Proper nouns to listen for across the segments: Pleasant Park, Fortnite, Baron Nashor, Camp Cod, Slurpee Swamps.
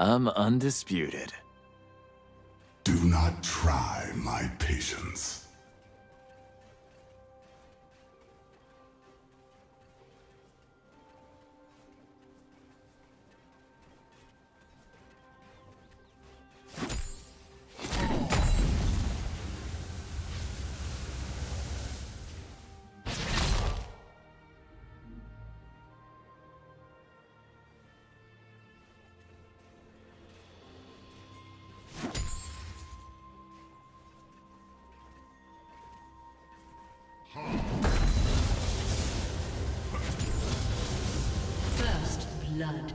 I'm undisputed. Do not try my patience. First blood.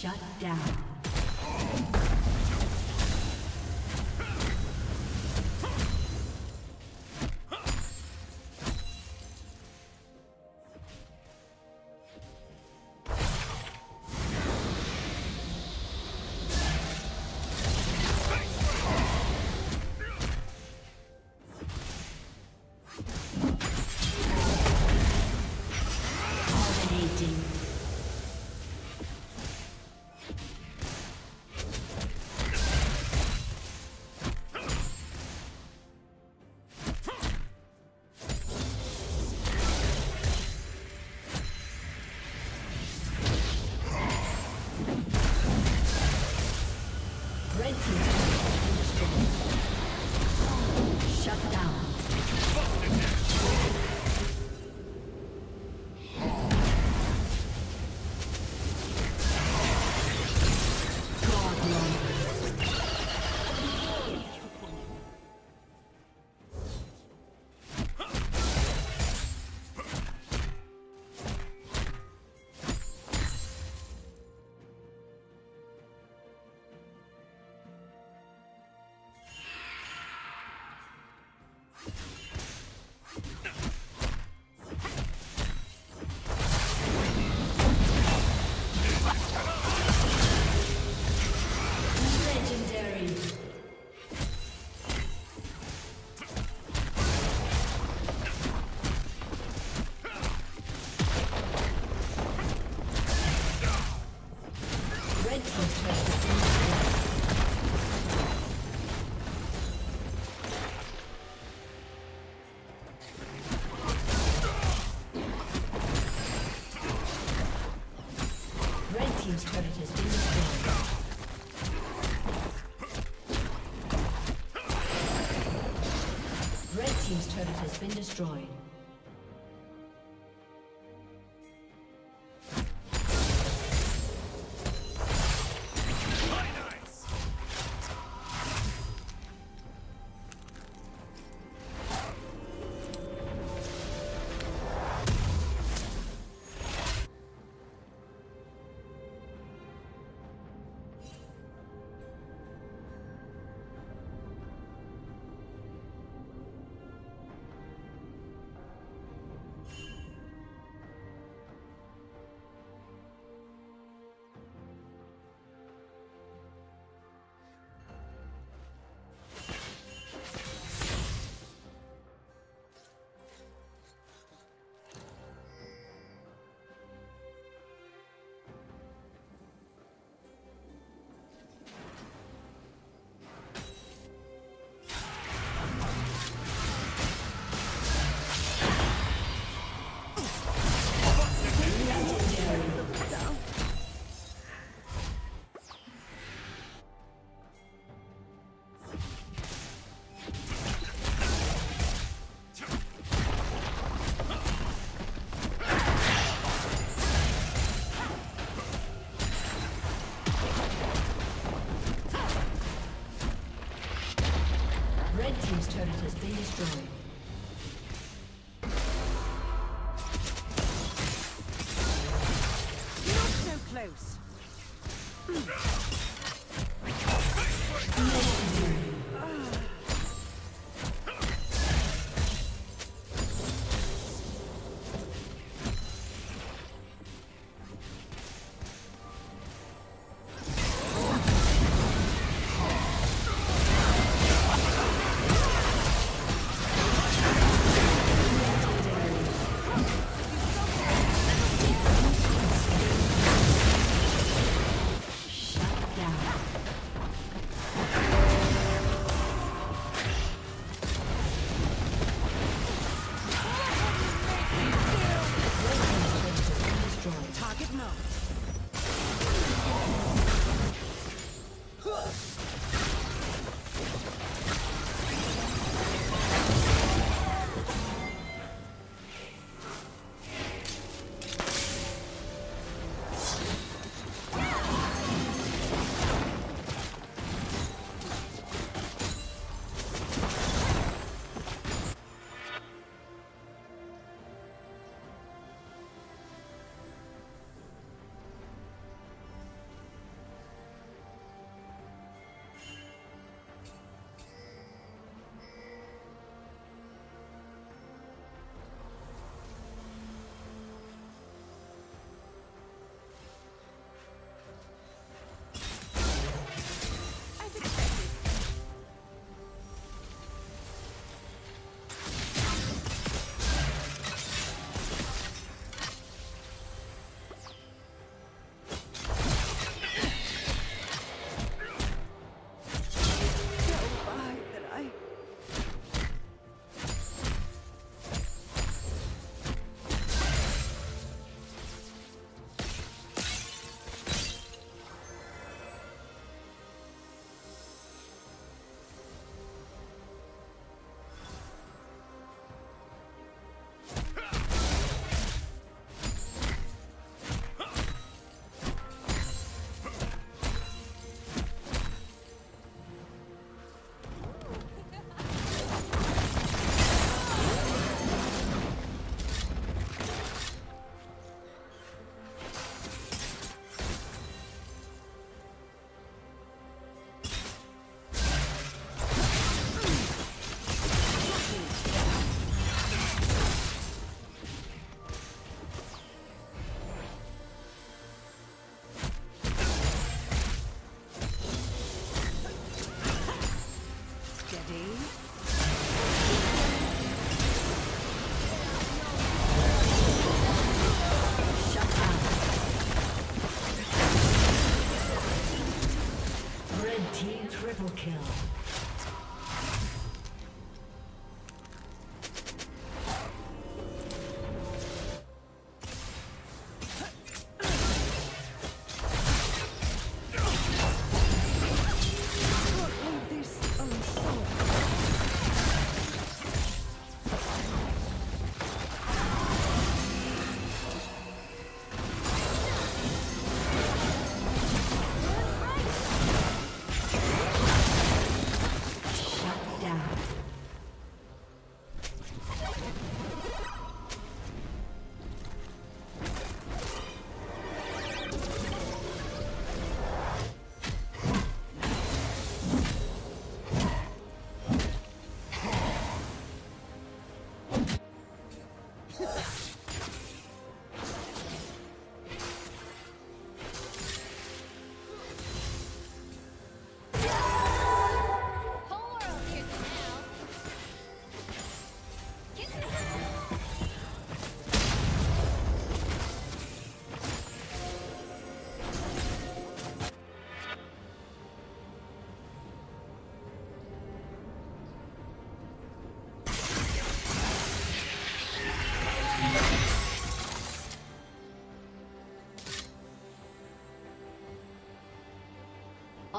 Shut down. Been destroyed. destroyed. Not so close.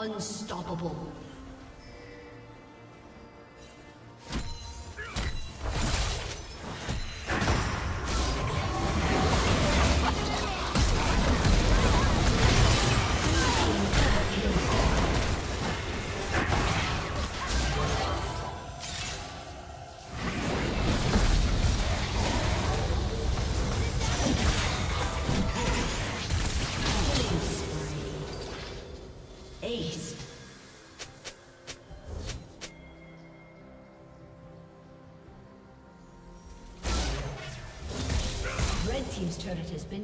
Unstoppable. turret has been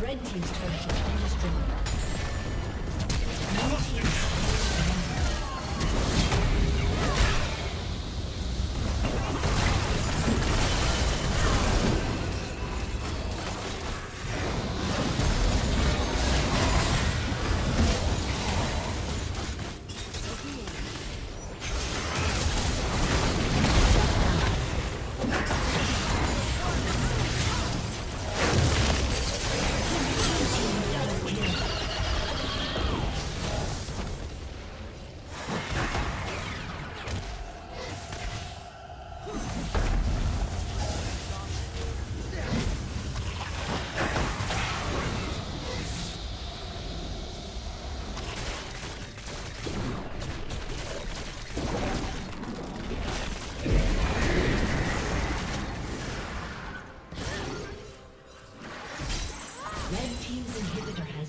Red team's turret has been destroyed.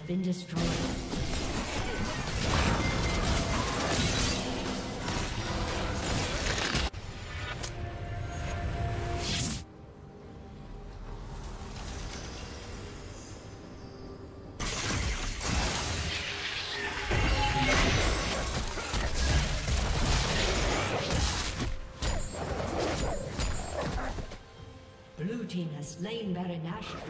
Been destroyed. Blue team has slain Baron Nashor.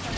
Going.